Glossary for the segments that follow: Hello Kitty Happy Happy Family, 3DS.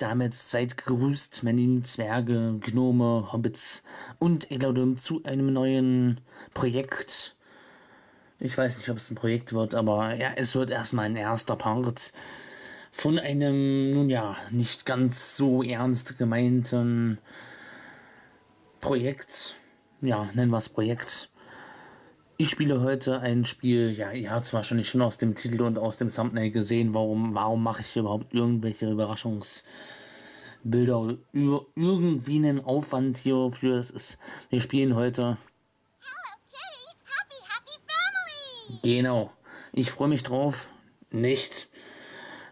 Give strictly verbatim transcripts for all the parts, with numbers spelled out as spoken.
Damit seid gegrüßt, meine lieben Zwerge, Gnome, Hobbits und Elodum zu einem neuen Projekt. Ich weiß nicht, ob es ein Projekt wird, aber ja, es wird erstmal ein erster Part von einem, nun ja, nicht ganz so ernst gemeinten Projekt. Ja, nennen wir es Projekt. Ich spiele heute ein Spiel, ja, ihr habt es wahrscheinlich schon aus dem Titel und aus dem Thumbnail gesehen, warum, warum mache ich überhaupt irgendwelche Überraschungsbilder über irgendwie einen Aufwand hierfür. Es ist, wir spielen heute Hello Kitty Happy Happy Family. Genau, ich freue mich drauf, nicht.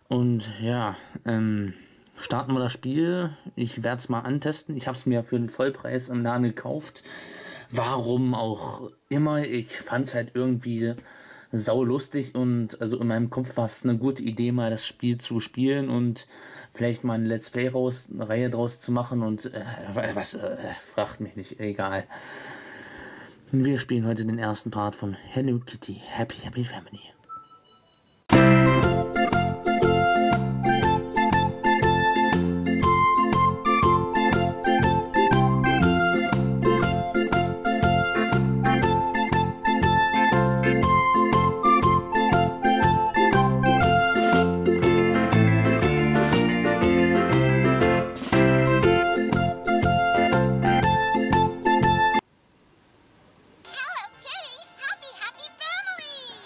Und ja, ähm, starten wir das Spiel. Ich werde es mal antesten. Ich habe es mir für den Vollpreis im Laden gekauft. Warum auch immer, ich fand es halt irgendwie saulustig und also in meinem Kopf war es eine gute Idee, mal das Spiel zu spielen und vielleicht mal eine Let's Play raus, eine Reihe draus zu machen und äh, was, äh, fragt mich nicht, egal. Wir spielen heute den ersten Part von Hello Kitty Happy Happy Family.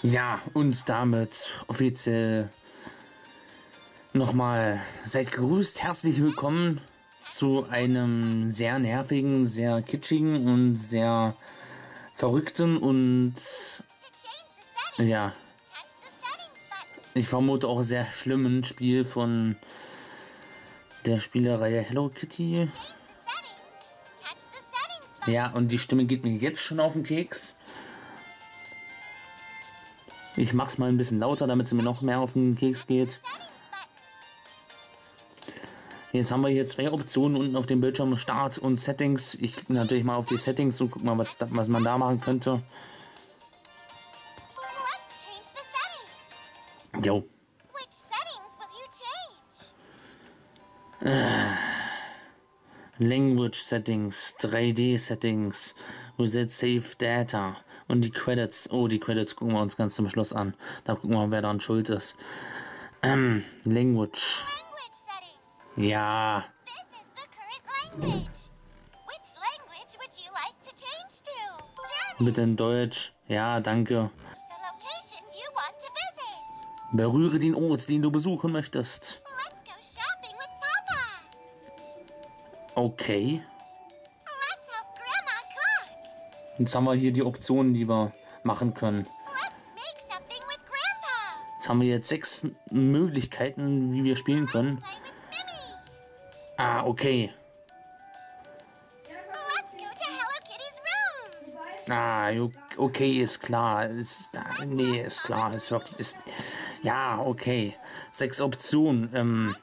Ja, und damit offiziell nochmal seid gegrüßt, herzlich willkommen zu einem sehr nervigen, sehr kitschigen und sehr verrückten und ja, ich vermute auch sehr schlimmen Spiel von der Spielereihe Hello Kitty. Ja, und die Stimme geht mir jetzt schon auf den Keks. Ich mach's mal ein bisschen lauter, damit es mir noch mehr auf den Keks geht. Jetzt haben wir hier zwei Optionen unten auf dem Bildschirm, Start und Settings. Ich klicke natürlich mal auf die Settings und guck mal, was, da, was man da machen könnte. Jo. Language Settings, drei D Settings, Reset Save Data. Und die Credits, oh, die Credits gucken wir uns ganz zum Schluss an. Da gucken wir, wer daran schuld ist. Ähm, Language. Ja. Bitte in Deutsch. Ja, danke. Berühre den Ort, den du besuchen möchtest. Okay. Jetzt haben wir hier die Optionen, die wir machen können. Jetzt haben wir jetzt sechs Möglichkeiten, wie wir spielen können. Ah, okay. Ah, okay, ist klar. Ist, nee, ist klar. Ist, ist, ja, okay. Sechs Optionen. Ähm,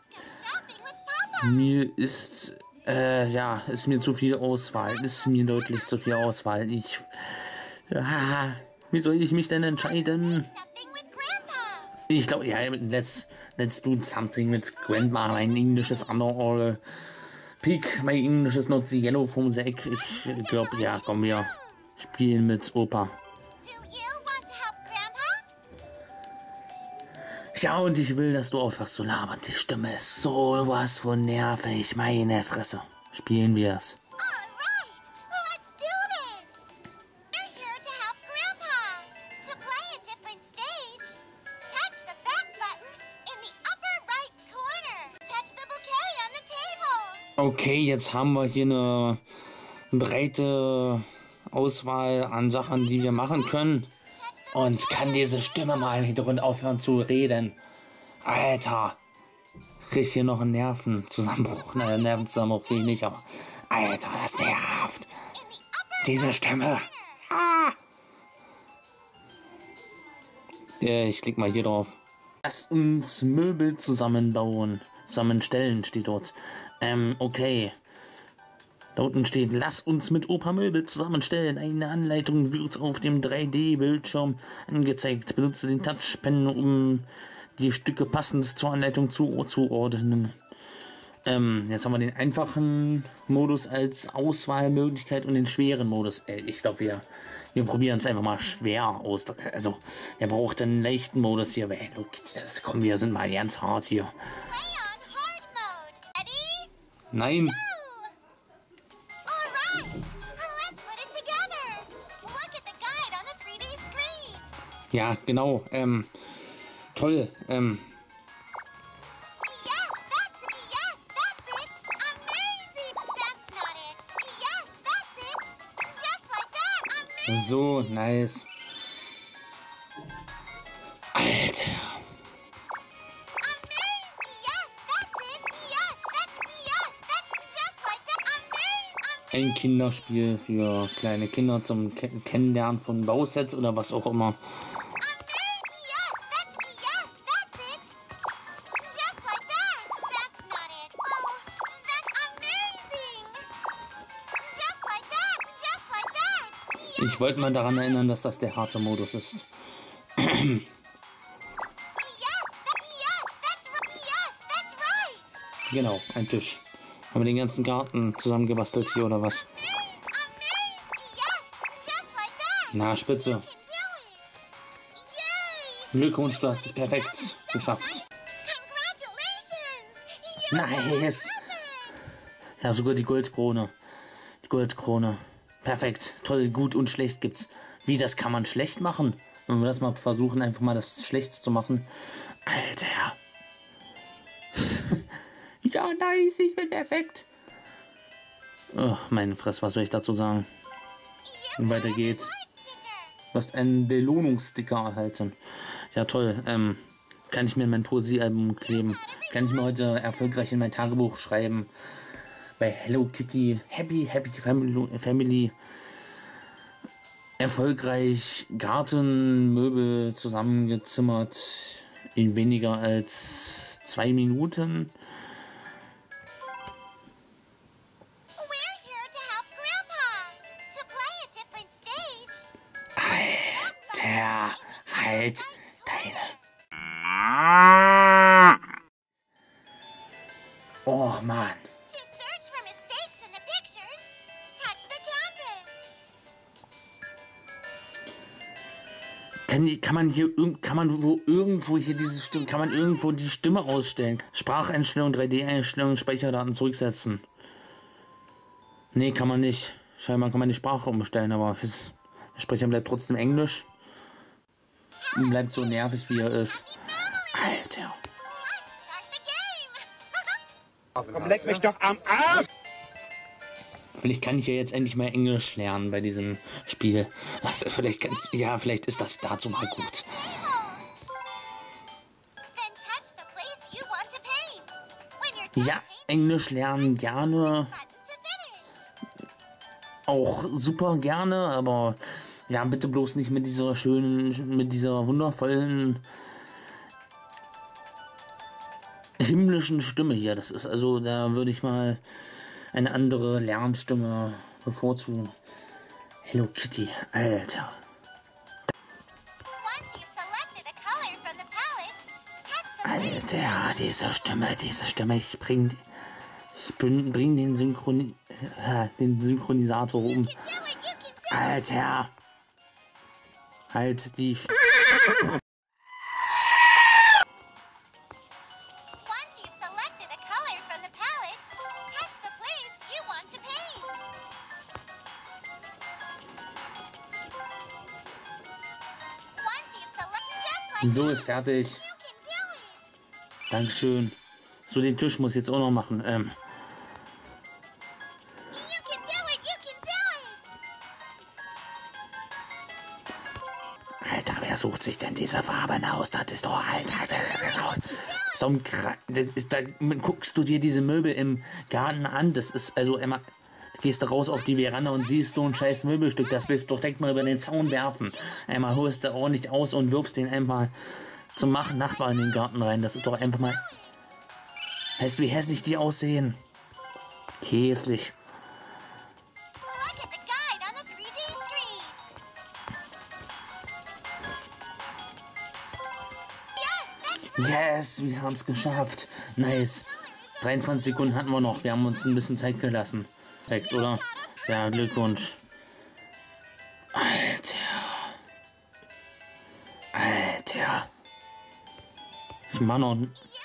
mir ist... Äh, ja, ist mir zu viel Auswahl. Ist mir deutlich zu viel Auswahl. Ich. Ah, wie soll ich mich denn entscheiden? Ich glaube, ja, let's, let's do something with Grandma. Mein Englisch ist under all peak. Mein Englisch ist not the yellow from the egg. Ich glaube, ja, komm, wir spielen mit Opa. Ja, und ich will, dass du aufhörst zu labern. Die Stimme ist sowas von nervig. Meine Fresse. Spielen wir es. Okay, jetzt haben wir hier eine breite Auswahl an Sachen, die wir machen können. Und kann diese Stimme mal wieder und aufhören zu reden. Alter. Krieg hier noch einen Nervenzusammenbruch. Naja, Nervenzusammenbruch krieg ich nicht, aber... Alter, das nervt. Diese Stimme. Ah. Ja, ich klick mal hier drauf. Lass uns Möbel zusammenbauen. Zusammenstellen steht dort. Ähm, okay. Da unten steht, lass uns mit Opa Möbel zusammenstellen. Eine Anleitung wird auf dem drei D-Bildschirm angezeigt. Benutze den Touchpen, um die Stücke passend zur Anleitung zuzuordnen. Ähm, jetzt haben wir den einfachen Modus als Auswahlmöglichkeit und den schweren Modus. Ey, ich glaube, wir, wir probieren es einfach mal schwer aus. Also, er braucht einen leichten Modus hier. Ey, look, das kommen wir, sind mal ganz hart hier. Nein. Go. Ja, genau. Ähm, toll. Ähm. So, nice. Alter. Ein Kinderspiel für kleine Kinder zum Kennenlernen von Bausets oder was auch immer. Ich wollte mal daran erinnern, dass das der harte Modus ist. Genau, ein Tisch. Haben wir den ganzen Garten zusammengebastelt hier oder was? Na, spitze. Glückwunsch, du hast es perfekt geschafft. Nice. Ja, sogar die Goldkrone. Die Goldkrone. Perfekt, toll, gut und schlecht gibt's. Wie, das kann man schlecht machen? Wenn wir das mal versuchen, einfach mal das Schlechts zu machen. Alter. Ja, nice, ich bin perfekt. Oh, meine Fresse, was soll ich dazu sagen? Und weiter geht's. Du hast einen Belohnungssticker erhalten. Ja, toll. Ähm, kann ich mir in mein Poesiealbum kleben? Kann ich mir heute erfolgreich in mein Tagebuch schreiben? Bei Hello Kitty Happy Happy Family, Family erfolgreich Gartenmöbel zusammengezimmert in weniger als zwei Minuten. Alter, halt deine. Och Mann. Kann, kann man hier kann man wo irgendwo hier diese Stimme, kann man irgendwo die Stimme rausstellen? Spracheinstellung, drei D Einstellung, Speicherdaten zurücksetzen. Nee, kann man nicht. Scheinbar kann man die Sprache umstellen, aber der Sprecher bleibt trotzdem Englisch. Und bleibt so nervig, wie er ist. Alter. Komm, leck mich doch am Arsch! Vielleicht kann ich ja jetzt endlich mal Englisch lernen bei diesem Spiel. Das, vielleicht kann's, ja, vielleicht ist das dazu mal gut. Ja, Englisch lernen gerne. Auch super gerne, aber ja, bitte bloß nicht mit dieser schönen, mit dieser wundervollen himmlischen Stimme hier. Das ist also, da würde ich mal eine andere Lernstimme bevorzugen. Hello Kitty, Alter. Alter, diese Stimme, diese Stimme, ich bring, ich bring den, Synchroni äh, den Synchronisator um. Alter. Halt die... So, ist fertig. Dankeschön. So, den Tisch muss ich jetzt auch noch machen. Ähm. Alter, wer sucht sich denn diese Farben aus? Das ist doch, Alter, das ist doch so ein Kra- das ist, da guckst du dir diese Möbel im Garten an. Das ist also immer... Gehst du raus auf die Veranda und siehst so ein scheiß Möbelstück, das willst du doch direkt mal über den Zaun werfen. Einmal holst du ordentlich aus und wirfst den einmal zum Nachbarn in den Garten rein. Das ist doch einfach mal... Weißt du, wie hässlich die aussehen? Hässlich. Yes, wir haben es geschafft. Nice. dreiundzwanzig Sekunden hatten wir noch. Wir haben uns ein bisschen Zeit gelassen. Perfekt, oder? Ja, Glückwunsch. Alter. Alter. Ich mache noch,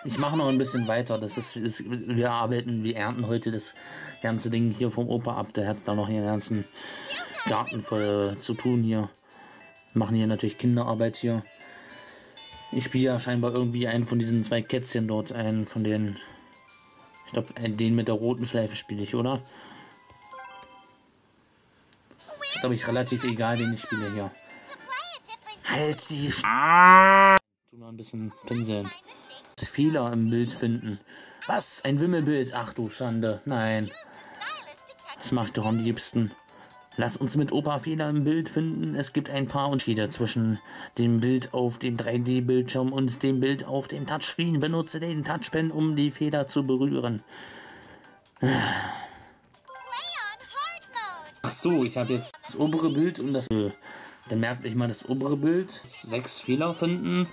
ich mach noch ein bisschen weiter. Das ist, ist, wir arbeiten, wir ernten heute das ganze Ding hier vom Opa ab. Der hat da noch den ganzen Garten voll zu tun hier. Machen hier natürlich Kinderarbeit hier. Ich spiele ja scheinbar irgendwie einen von diesen zwei Kätzchen dort, einen von denen. Ich glaube, den mit der roten Schleife spiele ich, oder? Ist, glaube ich, relativ egal, den ich spiele hier. Halt die Sch... Tu mal ein bisschen pinseln. Fehler im Bild finden. Was? Ein Wimmelbild? Ach du Schande. Nein. Das macht doch am liebsten. Lass uns mit Opa Fehler im Bild finden. Es gibt ein paar Unterschiede zwischen dem Bild auf dem drei D-Bildschirm und dem Bild auf dem Touchscreen. Benutze den Touchpen, um die Fehler zu berühren. Ach so, ich habe jetzt das obere Bild und das... Dann merke ich mal das obere Bild. Sechs Fehler finden.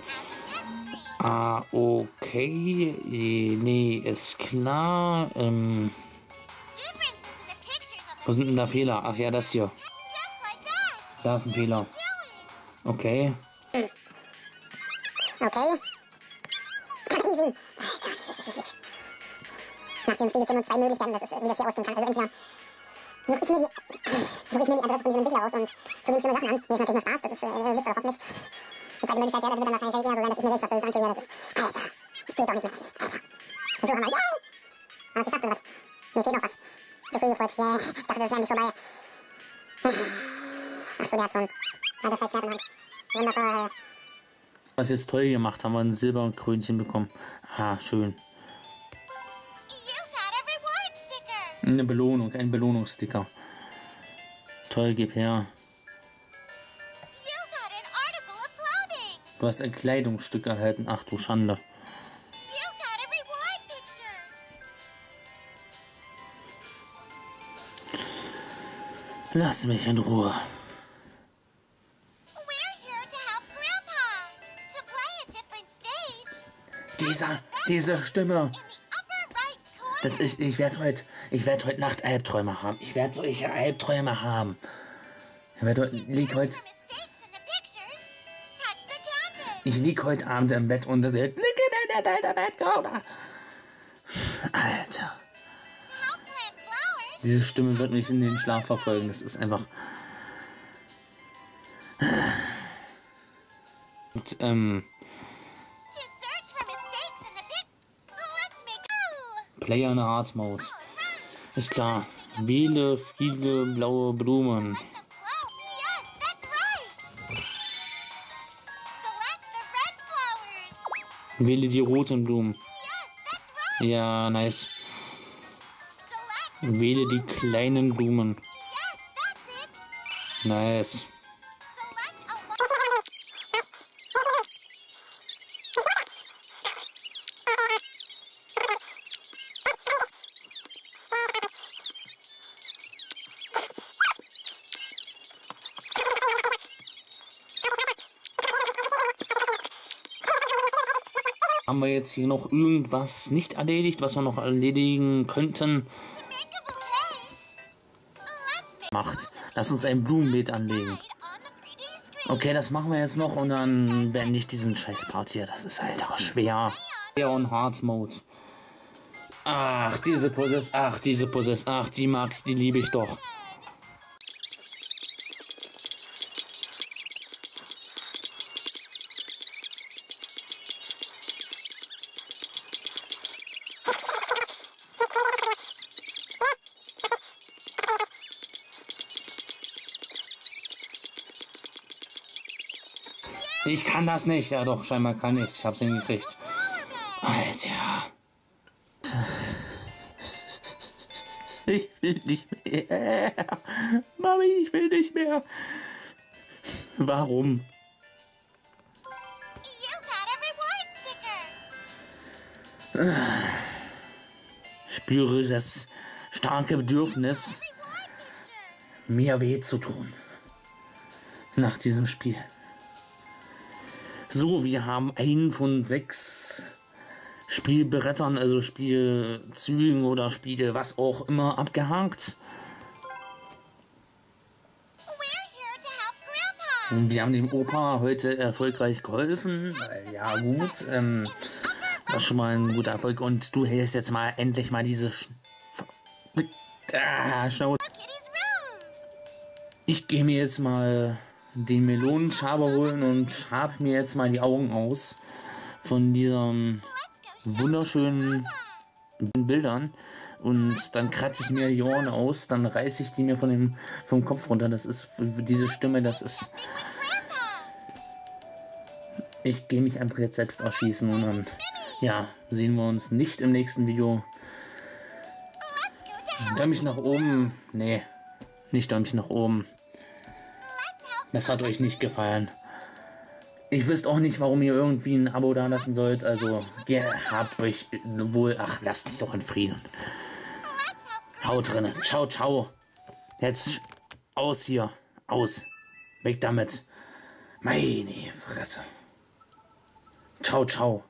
Ah, okay. Nee, ist klar. Ähm... Wo sind denn da Fehler? Ach ja, das hier. Da ist ein Fehler. Okay. Okay. Nach dem Spiel gibt es nur zwei Möglichkeiten, dass es, wie das hier ausgehen kann. Also entweder suche ich mir die, suche ich mir die Adresse von diesem Entwickler raus und tue mir schlimme Sachen an. Mir ist natürlich nur Spaß, das ist, äh, wisst ihr doch nicht. Und zweite Möglichkeit, ja, das wird dann wahrscheinlich eher so sein, dass ich mir selbst was Böses antue. Ja, das ist, Alter, das geht doch nicht mehr, das ist, Alter. Und so haben wir, yay! Aber es geschafft, und was? Mir fehlt noch was. Ich dachte, das wäre nicht vorbei. Achso, der hat so ein alter Scheiß Schwert in der Hand. Wundervoll. Das ist toll gemacht, haben wir ein Silberkrönchen bekommen. Ah, schön. Eine Belohnung, ein Belohnungssticker. Toll, gib her. Du hast ein Kleidungsstück erhalten. Ach du Schande. Lass mich in Ruhe. Dieser, diese Stimme. Das ist, ich werde heute, ich werde heute Nacht Albträume haben. Ich werde solche Albträume haben. Ich werde heute, lieg heute, ich lieg heute Abend im Bett und blicke in deiner Bettkammer. Alter. Diese Stimme wird mich in den Schlaf verfolgen. Das ist einfach... Und, ähm... Player in Hearts Mode. Ist klar. Wähle viele blaue Blumen. Wähle die roten Blumen. Ja, nice. Wähle die kleinen Blumen. Nice. Haben wir jetzt hier noch irgendwas nicht erledigt, was wir noch erledigen könnten? Macht. Lass uns ein Blumenbeet anlegen. Okay, das machen wir jetzt noch und dann beende ich diesen Scheißpart hier. Das ist halt auch schwer. Leon Hearts Mode. Ach, diese Possess, ach, diese Possess, ach, die mag ich, die liebe ich doch. Ich kann das nicht. Ja doch, scheinbar kann ich. Ich hab's hingekriegt. Alter. Ich will nicht mehr. Mami, ich will nicht mehr. Warum? Spüre das starke Bedürfnis, mir weh zu tun. Nach diesem Spiel. So, wir haben einen von sechs Spielbrettern, also Spielzügen oder Spiele, was auch immer, abgehakt. Und wir haben dem Opa heute erfolgreich geholfen. Ja gut, ähm, das ist schon mal ein guter Erfolg. Und du hältst jetzt mal endlich mal diese Sch ah, Schnauze. Ich gehe mir jetzt mal den Melonenschaber holen und schabe mir jetzt mal die Augen aus von diesen wunderschönen Bildern. Und dann kratze ich mir die Ohren aus, dann reiße ich die mir von dem, vom Kopf runter. Das ist, diese Stimme, das ist... Ich gehe mich einfach jetzt selbst erschießen und dann, ja, sehen wir uns nicht im nächsten Video. Däumchen nach oben, nee, nicht Däumchen nach oben. Das hat euch nicht gefallen. Ich wüsste auch nicht, warum ihr irgendwie ein Abo da lassen sollt, also ihr habt euch wohl, ach, lasst mich doch in Frieden. Haut drinne. Ciao, ciao. Jetzt aus hier. Aus. Weg damit. Meine Fresse. Ciao, ciao.